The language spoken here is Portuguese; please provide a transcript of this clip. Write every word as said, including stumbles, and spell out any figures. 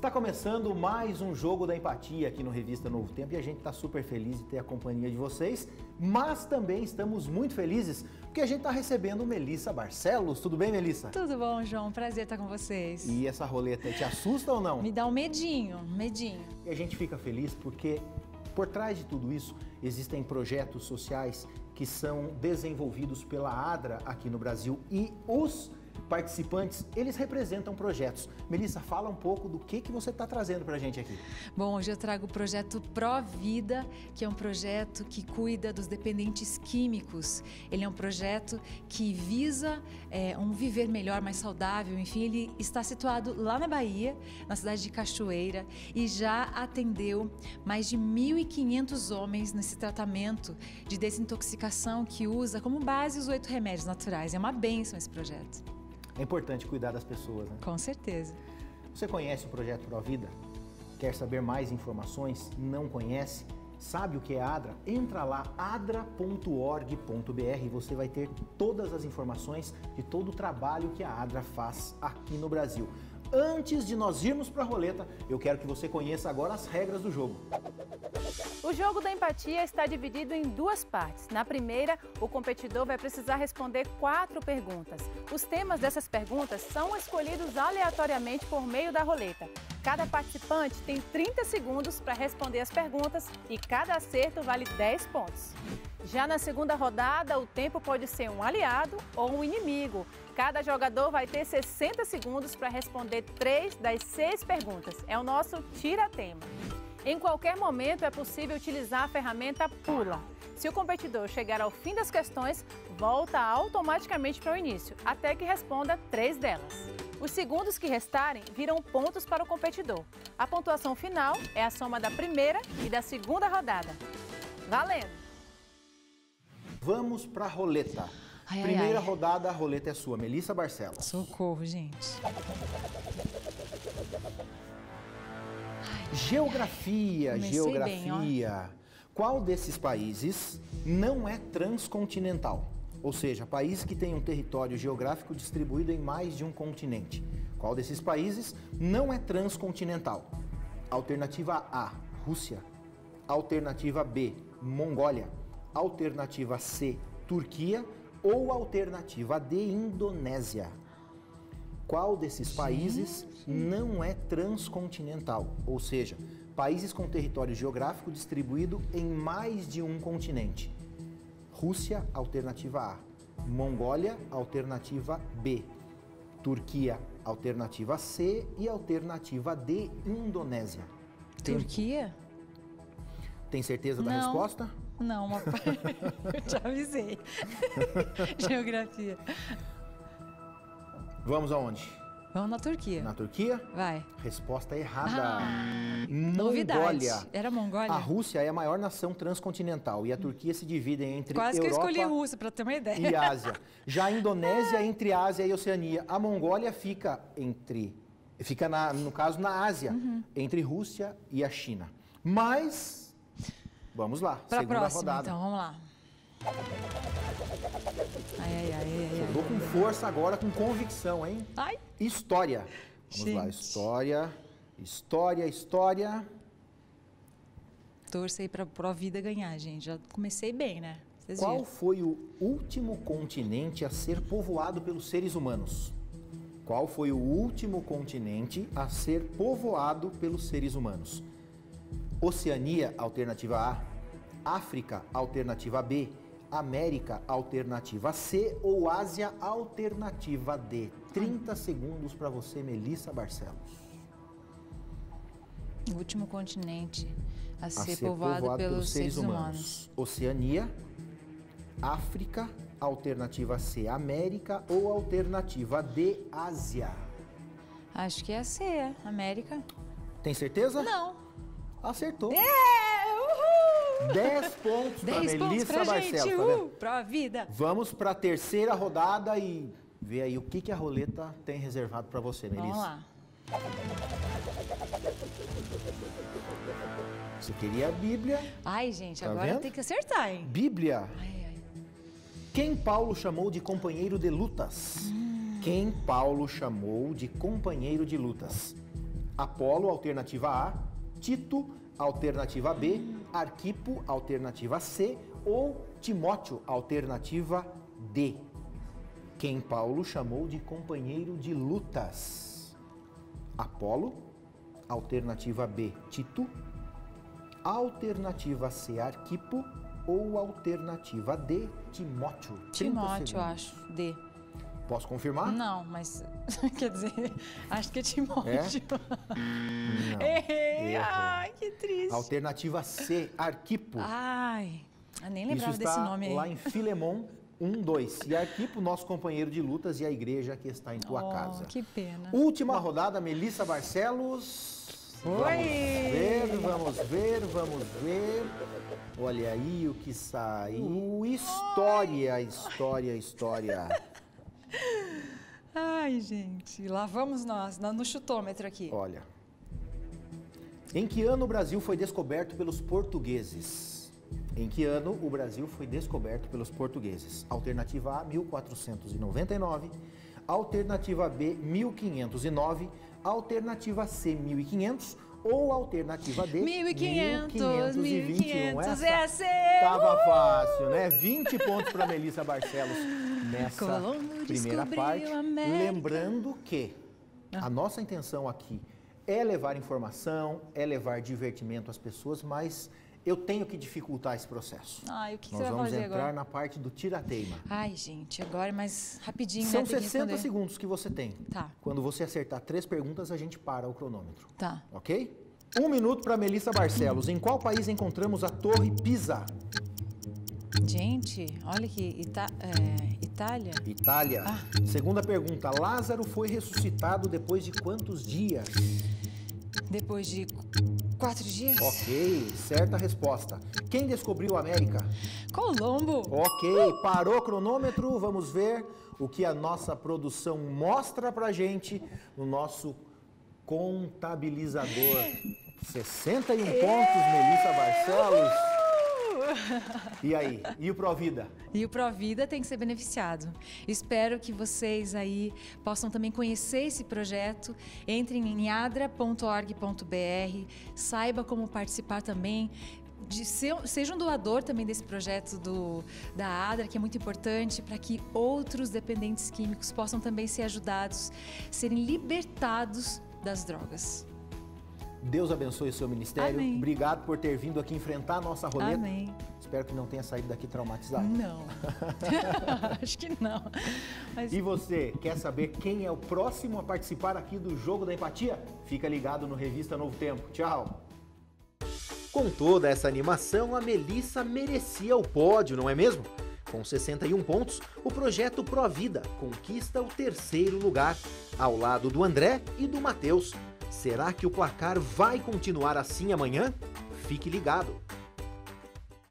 Está começando mais um Jogo da Empatia aqui no Revista Novo Tempo e a gente está super feliz de ter a companhia de vocês, mas também estamos muito felizes porque a gente está recebendo Melissa Barcelos. Tudo bem, Melissa? Tudo bom, João. Prazer estar com vocês. E essa roleta te assusta ou não? Me dá um medinho, um medinho. E a gente fica feliz porque por trás de tudo isso existem projetos sociais que são desenvolvidos pela ADRA aqui no Brasil e os participantes, eles representam projetos. Melissa, fala um pouco do que, que você está trazendo para a gente aqui. Bom, hoje eu trago o projeto Pro Vida, que é um projeto que cuida dos dependentes químicos. Ele é um projeto que visa é, um viver melhor, mais saudável. Enfim, ele está situado lá na Bahia, na cidade de Cachoeira, e já atendeu mais de mil e quinhentos homens nesse tratamento de desintoxicação que usa como base os oito remédios naturais. É uma bênção esse projeto. É importante cuidar das pessoas, né? Com certeza. Você conhece o projeto Pro Vida? Quer saber mais informações? Não conhece? Sabe o que é ADRA? Entra lá, adra ponto org ponto br, e você vai ter todas as informações de todo o trabalho que a ADRA faz aqui no Brasil. Antes de nós irmos para a roleta, eu quero que você conheça agora as regras do jogo. O jogo da empatia está dividido em duas partes. Na primeira, o competidor vai precisar responder quatro perguntas. Os temas dessas perguntas são escolhidos aleatoriamente por meio da roleta. Cada participante tem trinta segundos para responder as perguntas e cada acerto vale dez pontos. Já na segunda rodada, o tempo pode ser um aliado ou um inimigo. Cada jogador vai ter sessenta segundos para responder três das seis perguntas. É o nosso tira-tema. Em qualquer momento é possível utilizar a ferramenta Pula. Se o competidor chegar ao fim das questões, volta automaticamente para o início, até que responda três delas. Os segundos que restarem viram pontos para o competidor. A pontuação final é a soma da primeira e da segunda rodada. Valendo! Vamos para a roleta. Ai, Primeira ai, ai. rodada, a roleta é sua. Melissa Barcelos. Socorro, gente. Ai, geografia, ai, geografia. Bem, qual desses países não é transcontinental? Ou seja, país que tem um território geográfico distribuído em mais de um continente. Qual desses países não é transcontinental? Alternativa A, Rússia. Alternativa B, Mongólia. Alternativa C, Turquia. Ou alternativa D, Indonésia. Qual desses países não é transcontinental? Ou seja, países com território geográfico distribuído em mais de um continente. Rússia, alternativa A. Mongólia, alternativa B. Turquia, alternativa C. E alternativa D, Indonésia. Tem... Turquia? Tem certeza da Não. resposta? Não, uma... eu te avisei. Geografia. Vamos aonde? Vamos na Turquia. Na Turquia? Vai. Resposta errada. Ah, Mongólia. Novidade. Era Mongólia. A Rússia é a maior nação transcontinental e a Turquia se divide entre Quase Europa que eu escolhi Rússia, para ter uma ideia. E Ásia. Já a Indonésia é entre Ásia e Oceania. A Mongólia fica entre... Fica, na, no caso, na Ásia. Uhum. Entre Rússia e a China. Mas... Vamos lá. Para a próxima, rodada. Então. Vamos lá. Ai, ai, ai, ai, tô com força agora, com convicção, hein? Ai. História. Vamos Gente. lá, história, história, história. Torce aí pra Pro Vida ganhar, gente. Já comecei bem, né? Vocês Qual viram? foi o último continente a ser povoado pelos seres humanos? Qual foi o último continente a ser povoado pelos seres humanos? Oceania, alternativa A. África, alternativa B. América, alternativa C, ou Ásia, alternativa D. trinta segundos para você, Melissa Barcelos. O último continente a, a ser, ser povoado, povoado pelos, pelos seres humanos. humanos. Oceania, África, alternativa C, América, ou alternativa D, Ásia. Acho que é a C, é. América. Tem certeza? Não. Acertou. É, uhul! dez pontos para Melissa Barcelos. Uhul, tá Pro Vida. Vamos para a terceira rodada e ver aí o que, que a roleta tem reservado para você, Melissa. Vamos lá. Você queria a Bíblia. Ai, gente, tá agora tem que acertar, hein? Bíblia. Ai, ai. Quem Paulo chamou de companheiro de lutas? Hum. Quem Paulo chamou de companheiro de lutas? Apolo, alternativa A, Tito, alternativa B, Arquipo, alternativa C, ou Timóteo, alternativa D, quem Paulo chamou de companheiro de lutas. Apolo, alternativa B, Tito, alternativa C, Arquipo, ou alternativa D, Timóteo. Timóteo, eu acho, D. Posso confirmar? Não, mas quer dizer, acho que é Timóteo. É? Errei. Ai, que triste. Alternativa C, Arquipo. Ai, eu nem lembrava desse nome aí. Isso está lá em Filemon um, dois. E Arquipo, nosso companheiro de lutas e a igreja que está em tua oh, casa. Que pena. Última rodada, Melissa Barcelos. Oi. Vamos ver, vamos ver, vamos ver. Olha aí o que saiu. História, história, história. Ai, gente, lá vamos nós, no chutômetro aqui. Olha. Em que ano o Brasil foi descoberto pelos portugueses? Em que ano o Brasil foi descoberto pelos portugueses? Alternativa A, mil quatrocentos e noventa e nove. Alternativa B, mil quinhentos e nove. Alternativa C, mil e quinhentos. Ou alternativa D, mil e quinhentos, mil quinhentos e vinte e um. Essa é a C. Tava uh! fácil, né? vinte pontos para Melissa Barcelos nessa Colombo primeira parte. Lembrando que ah. a nossa intenção aqui é levar informação, é levar divertimento às pessoas, mas eu tenho que dificultar esse processo. Ai, o que Nós que você vamos vai fazer entrar agora? na parte do tira-teima. Ai, gente, agora mais rapidinho. São sessenta segundos que você tem. Tá. Quando você acertar três perguntas, a gente para o cronômetro. Tá. Ok? Um minuto para Melissa Barcelos. Em qual país encontramos a Torre Pisa? Gente, olha aqui, Ita é, Itália. Itália. Ah. Segunda pergunta, Lázaro foi ressuscitado depois de quantos dias? Depois de quatro dias. Ok, certa resposta. Quem descobriu a América? Colombo. Ok, parou o cronômetro, vamos ver o que a nossa produção mostra pra gente no nosso contabilizador. sessenta e um pontos, Melissa Barcelos. E aí? E o Pro Vida? E o Pro Vida tem que ser beneficiado. Espero que vocês aí possam também conhecer esse projeto. Entrem em adra ponto org ponto br, saiba como participar também. De ser, seja um doador também desse projeto do, da ADRA, que é muito importante para que outros dependentes químicos possam também ser ajudados, serem libertados das drogas. Deus abençoe o seu ministério. Amém. Obrigado por ter vindo aqui enfrentar a nossa roleta. Amém. Espero que não tenha saído daqui traumatizado. Não. Acho que não. Mas... E você quer saber quem é o próximo a participar aqui do Jogo da Empatia? Fica ligado no Revista Novo Tempo. Tchau. Com toda essa animação, a Melissa merecia o pódio, não é mesmo? Com sessenta e um pontos, o projeto Pro Vida conquista o terceiro lugar, ao lado do André e do Matheus. Será que o placar vai continuar assim amanhã? Fique ligado!